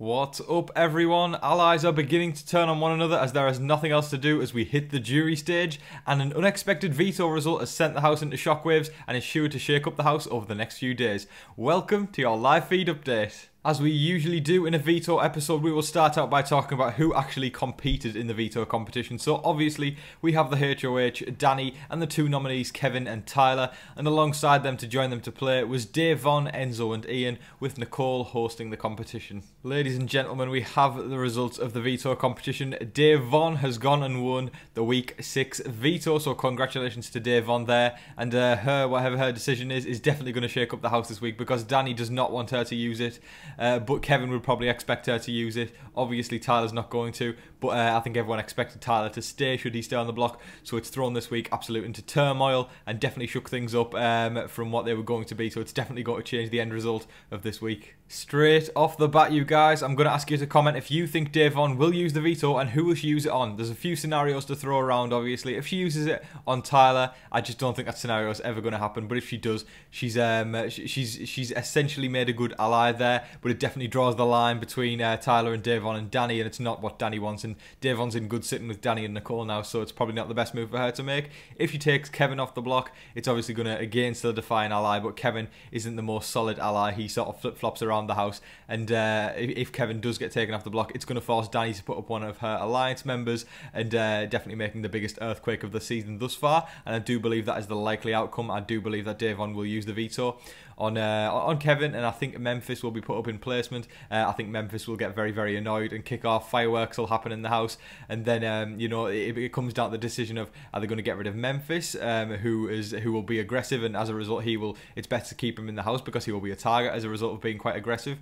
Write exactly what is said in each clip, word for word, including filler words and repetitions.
What's up, everyone? Allies are beginning to turn on one another as there is nothing else to do as we hit the jury stage, and an unexpected veto result has sent the house into shockwaves and is sure to shake up the house over the next few days. Welcome to your live feed update. As we usually do in a veto episode, we will start out by talking about who actually competed in the veto competition. So obviously we have the H O H, Danny, and the two nominees Kevin and Tyler, and alongside them to join them to play was Dave Vaughn, Enzo and Ian, with Nicole hosting the competition. Ladies and gentlemen, we have the results of the veto competition. Dave Vaughn has gone and won the week six veto, so congratulations to Dave Vaughn there, and uh, her, whatever her decision is, is definitely going to shake up the house this week because Danny does not want her to use it. Uh, but Kevin would probably expect her to use it. Obviously Tyler's not going to, but uh, I think everyone expected Tyler to stay should he stay on the block, so it's thrown this week absolute into turmoil and definitely shook things up um, from what they were going to be, so it's definitely going to change the end result of this week. Straight off the bat, you guys, I'm going to ask you to comment if you think Da'Vonne will use the veto and who will she use it on. There's a few scenarios to throw around, obviously. If she uses it on Tyler, I just don't think that scenario is ever going to happen, but if she does, she's, um, she's, she's essentially made a good ally there. But it definitely draws the line between uh, Tyler and Da'Vonne and Danny, and it's not what Danny wants, and Da'Vonne's in good sitting with Danny and Nicole now, so it's probably not the best move for her to make. If she takes Kevin off the block, it's obviously going to again solidify an ally, but Kevin isn't the most solid ally. He sort of flip-flops around the house, and uh, if Kevin does get taken off the block, it's going to force Danny to put up one of her alliance members, and uh, definitely making the biggest earthquake of the season thus far, and I do believe that is the likely outcome. I do believe that Da'Vonne will use the veto on, uh, on Kevin, and I think Memphis will be put up in placement. uh, I think Memphis will get very very annoyed and kick off. Fireworks will happen in the house, and then um, you know, it, it comes down to the decision of are they going to get rid of Memphis, um, who is who will be aggressive, and as a result he will it's better to keep him in the house because he will be a target as a result of being quite aggressive.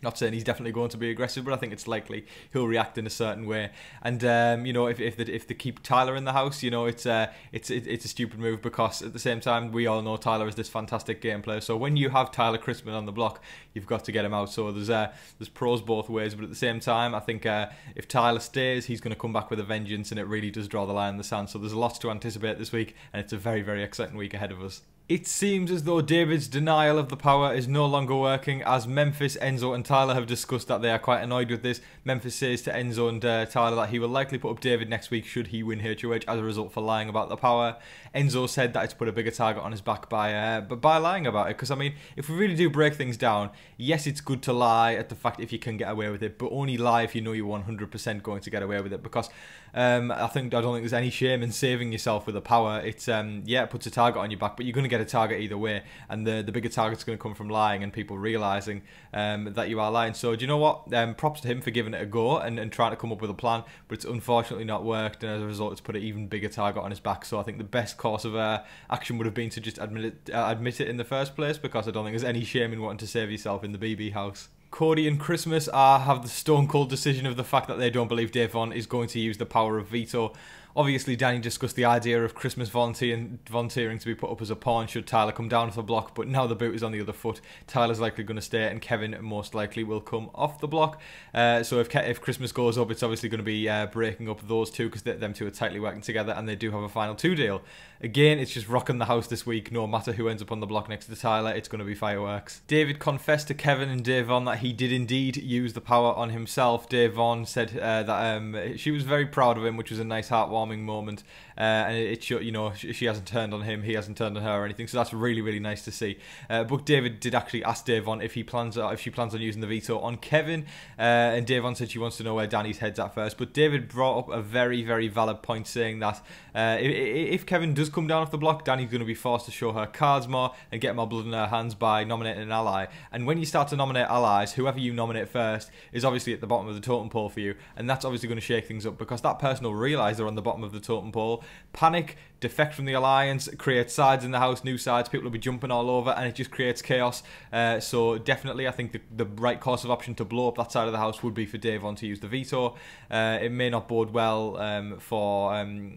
Not saying he's definitely going to be aggressive, but I think it's likely he'll react in a certain way. And um, you know, if if they, if they keep Tyler in the house, you know, it's uh, it's it, it's a stupid move because at the same time we all know Tyler is this fantastic game player. So when you have Tyler Christman on the block, you've got to get him out. So there's uh, there's pros both ways, but at the same time, I think uh, if Tyler stays, he's going to come back with a vengeance, and it really does draw the line in the sand. So there's lots to anticipate this week, and it's a very very exciting week ahead of us. It seems as though David's denial of the power is no longer working, as Memphis, Enzo and Tyler have discussed that they are quite annoyed with this. Memphis says to Enzo and uh, Tyler that he will likely put up David next week should he win H O H as a result for lying about the power. Enzo said that it's put a bigger target on his back by uh, but by lying about it, because I mean, if we really do break things down, yes, it's good to lie at the fact if you can get away with it, but only lie if you know you're one hundred percent going to get away with it, because um, I think I don't think there's any shame in saving yourself with the power. It's um, yeah, it puts a target on your back, but you're going to get a target either way, and the the bigger target's going to come from lying and people realizing um, that you are lying. So do you know what, um, props to him for giving it a go and, and trying to come up with a plan, but it's unfortunately not worked, and as a result it's put an even bigger target on his back. So I think the best course of uh, action would have been to just admit it, uh, admit it in the first place, because I don't think there's any shame in wanting to save yourself in the B B house. Cody and Christmas are, have the stone cold decision of the fact that they don't believe Da'Vonne is going to use the power of veto. Obviously, Danny discussed the idea of Christmas volunteering, volunteering to be put up as a pawn should Tyler come down off the block, but now the boot is on the other foot. Tyler's likely going to stay, and Kevin most likely will come off the block. Uh, so if Ke if Christmas goes up, it's obviously going to be uh, breaking up those two, because them two are tightly working together, and they do have a final two deal. Again, it's just rocking the house this week. No matter who ends up on the block next to Tyler, it's going to be fireworks. David confessed to Kevin and Da'Vonne that he did indeed use the power on himself. Da'Vonne said uh, that um, she was very proud of him, which was a nice heartwarming moment, uh, and it, it you know, she hasn't turned on him, he hasn't turned on her or anything, so that's really really nice to see. Uh, but David did actually ask Da'Vonne if he plans uh, if she plans on using the veto on Kevin, uh, and Da'Vonne said she wants to know where Danny's head's at first. But David brought up a very very valid point, saying that uh, if, if Kevin does come down off the block, Danny's going to be forced to show her cards more and get more blood in her hands by nominating an ally. And when you start to nominate allies, whoever you nominate first is obviously at the bottom of the totem pole for you, and that's obviously going to shake things up because that person will realise they're on the bottom of the totem pole, panic, defect from the alliance, create sides in the house, new sides, people will be jumping all over, and it just creates chaos. Uh, so definitely I think the, the right course of option to blow up that side of the house would be for Da'Vonne to use the veto. Uh, it may not bode well um, for um,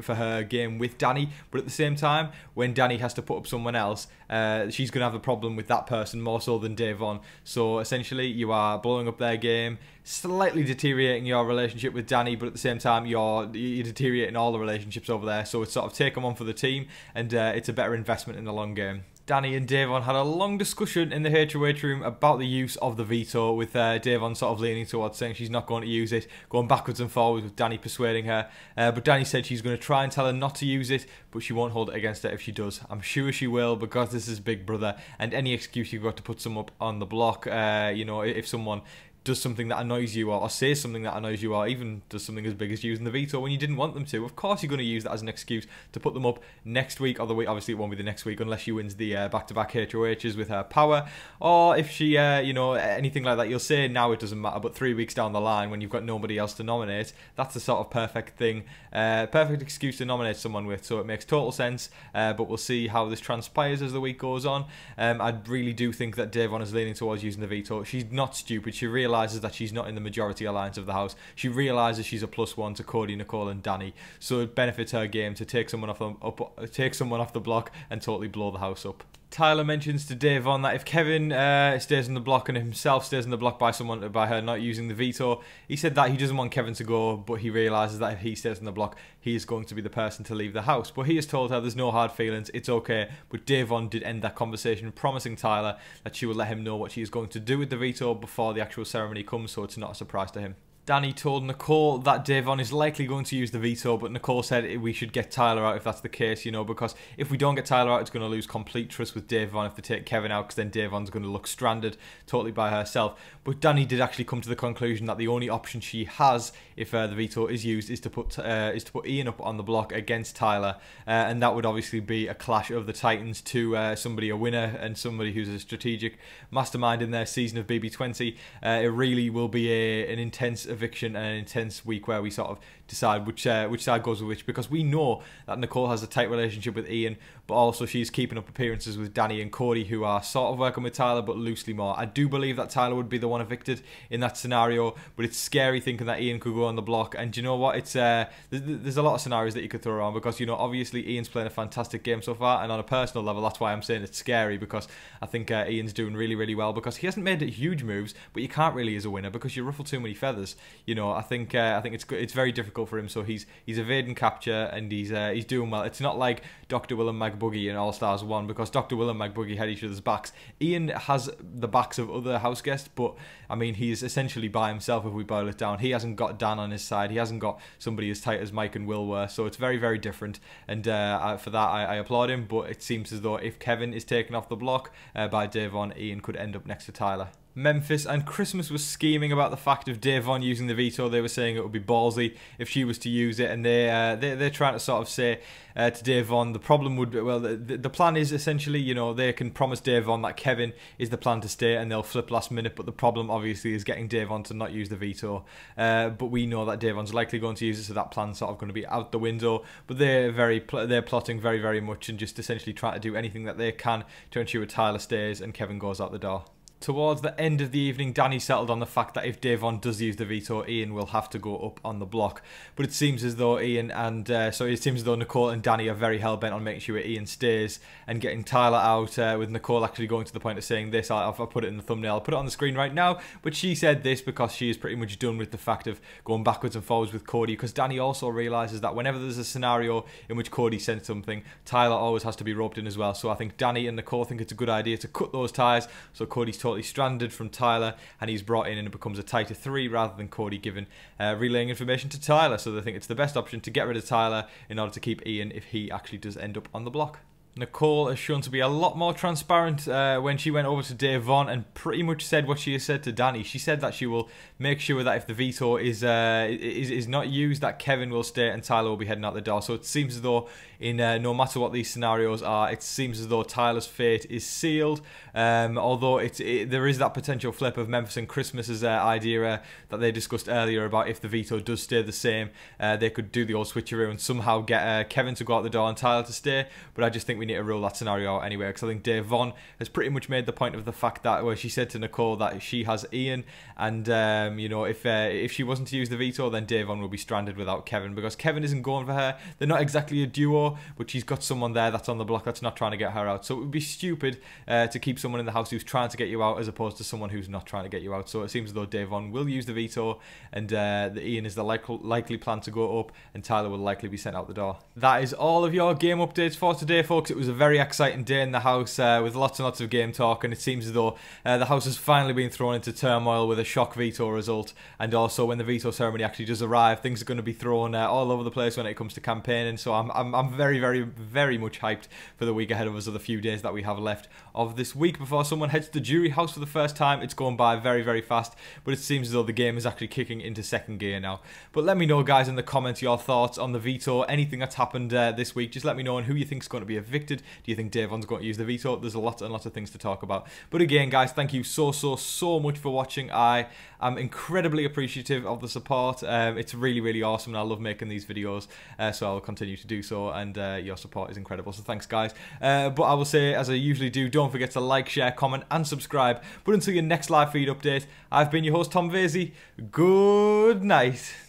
for her game with Danny, but at the same time, when Danny has to put up someone else, uh, she's going to have a problem with that person more so than Da'Vonne. So essentially you are blowing up their game, slightly deteriorating your relationship with Danny, but at the same time you're, you're deteriorating all the relationships over there, so it's sort of take them on for the team, and uh, it's a better investment in the long game. Danny and Da'Vonne had a long discussion in the H O H room about the use of the veto, with uh, Da'Vonne sort of leaning towards saying she's not going to use it, going backwards and forwards with Danny persuading her. Uh, but Danny said she's going to try and tell her not to use it, but she won't hold it against her if she does. I'm sure she will, because this is Big Brother, and any excuse you've got to put some up on the block, uh, you know, if someone does something that annoys you, or, or says something that annoys you, or even does something as big as using the veto when you didn't want them to. Of course you're going to use that as an excuse to put them up next week, or the week, obviously it won't be the next week unless she wins the uh, back-to-back H O Hs with her power, or if she, uh, you know, anything like that. You'll say now it doesn't matter, but three weeks down the line when you've got nobody else to nominate, that's the sort of perfect thing, uh, perfect excuse to nominate someone with, so it makes total sense, uh, but we'll see how this transpires as the week goes on. Um, I really do think that Da'Vonne is leaning towards using the veto. She's not stupid, she realizes realises that she's not in the majority alliance of the house. She realises she's a plus one to Cody, Nicole and Danny, so it benefits her game to take someone off the, up, take someone off the block and totally blow the house up. Tyler mentions to Da'Vonne that if Kevin uh, stays on the block and himself stays on the block by someone by her not using the veto, he said that he doesn't want Kevin to go, but he realises that if he stays on the block, he is going to be the person to leave the house. But he has told her there's no hard feelings, it's okay. But Da'Vonne did end that conversation, promising Tyler that she will let him know what she is going to do with the veto before the actual ceremony comes, so it's not a surprise to him. Danny told Nicole that Da'Vonne is likely going to use the veto, but Nicole said we should get Tyler out if that's the case, you know, because if we don't get Tyler out, it's going to lose complete trust with Da'Vonne if they take Kevin out, because then Da'Vonne's going to look stranded totally by herself. But Danny did actually come to the conclusion that the only option she has if uh, the veto is used is to put uh, is to put Ian up on the block against Tyler, uh, and that would obviously be a clash of the Titans to uh, somebody a winner and somebody who's a strategic mastermind in their season of B B twenty. Uh, it really will be a, an intense eviction and an intense week where we sort of decide which uh, which side goes with which, because we know that Nicole has a tight relationship with Ian, but also she's keeping up appearances with Danny and Cody, who are sort of working with Tyler but loosely more. I do believe that Tyler would be the one evicted in that scenario, but it's scary thinking that Ian could go on the block. And you know what, it's uh, there's a lot of scenarios that you could throw around, because, you know, obviously Ian's playing a fantastic game so far, and on a personal level that's why I'm saying it's scary, because I think uh, Ian's doing really really well, because he hasn't made huge moves, but you can't really as a winner because you ruffle too many feathers. You know, I think uh, I think it's it's very difficult for him. So he's he's evading capture and he's uh, he's doing well. It's not like Doctor Will and McBoogie in All Stars One, because Doctor Will and McBoogie had each other's backs. Ian has the backs of other house guests, but I mean he is essentially by himself if we boil it down. He hasn't got Dan on his side. He hasn't got somebody as tight as Mike and Will were. So it's very very different. And uh, for that I, I applaud him. But it seems as though if Kevin is taken off the block uh, by Da'Vonne, Ian could end up next to Tyler. Memphis and Christmas was scheming about the fact of Da'Vonne using the veto. They were saying it would be ballsy if she was to use it, and they uh, they they're trying to sort of say uh, to Da'Vonne the problem would be, well, the, the plan is essentially, you know, they can promise Da'Vonne that Kevin is the plan to stay and they'll flip last minute, but the problem obviously is getting Da'Vonne to not use the veto. Uh, but we know that Da'Vonne's likely going to use it, so that plan's sort of going to be out the window. But they're very pl they're plotting very very much and just essentially trying to do anything that they can to ensure Tyler stays and Kevin goes out the door. Towards the end of the evening, Danny settled on the fact that if Da'Vonne does use the veto, Ian will have to go up on the block. But it seems as though Ian and uh, so it seems as though Nicole and Danny are very hell bent on making sure Ian stays and getting Tyler out. Uh, with Nicole actually going to the point of saying this, I, I'll put it in the thumbnail, I'll put it on the screen right now. But she said this because she is pretty much done with the fact of going backwards and forwards with Cody. Because Danny also realizes that whenever there's a scenario in which Cody sends something, Tyler always has to be roped in as well. So I think Danny and Nicole think it's a good idea to cut those ties. So Cody's totally stranded from Tyler and he's brought in, and it becomes a tighter three rather than Cody giving uh, relaying information to Tyler. So they think it's the best option to get rid of Tyler in order to keep Ian if he actually does end up on the block. Nicole is shown to be a lot more transparent uh, when she went over to Da'Vonne and pretty much said what she has said to Danny. She said that she will make sure that if the veto is uh, is, is not used, that Kevin will stay and Tyler will be heading out the door. So it seems as though in uh, no matter what these scenarios are, it seems as though Tyler's fate is sealed. Um, although it's, it, there is that potential flip of Memphis and Christmas's uh, idea uh, that they discussed earlier about if the veto does stay the same, uh, they could do the old switcheroo and somehow get uh, Kevin to go out the door and Tyler to stay. But I just think we We need to rule that scenario out anyway, because I think Da'Vonne has pretty much made the point of the fact that where she said to Nicole that she has Ian, and um, you know, if uh, if she wasn't to use the veto, then Da'Vonne will be stranded without Kevin, because Kevin isn't going for her. They're not exactly a duo, but she's got someone there that's on the block that's not trying to get her out. So it would be stupid uh, to keep someone in the house who's trying to get you out as opposed to someone who's not trying to get you out. So it seems as though Da'Vonne will use the veto, and uh, the Ian is the like likely plan to go up, and Tyler will likely be sent out the door. That is all of your game updates for today, folks. It was a very exciting day in the house uh, with lots and lots of game talk, and it seems as though uh, the house has finally been thrown into turmoil with a shock veto result, and also when the veto ceremony actually does arrive, things are going to be thrown uh, all over the place when it comes to campaigning. So I'm, I'm, I'm very, very, very much hyped for the week ahead of us, or the few days that we have left of this week before someone heads to the jury house for the first time. It's going by very, very fast, but it seems as though the game is actually kicking into second gear now. But let me know, guys, in the comments your thoughts on the veto, anything that's happened uh, this week. Just let me know on who you think is going to be evicted. Do you think Da'Vonne's going to use the veto? There's a lot and lots of things to talk about. But again, guys, thank you so, so, so much for watching. I am incredibly appreciative of the support. Um, it's really, really awesome, and I love making these videos, uh, so I'll continue to do so, and uh, your support is incredible. So thanks, guys. Uh, but I will say, as I usually do, don't forget to like, share, comment, and subscribe. But until your next live feed update, I've been your host, Tom Vasey. Good night.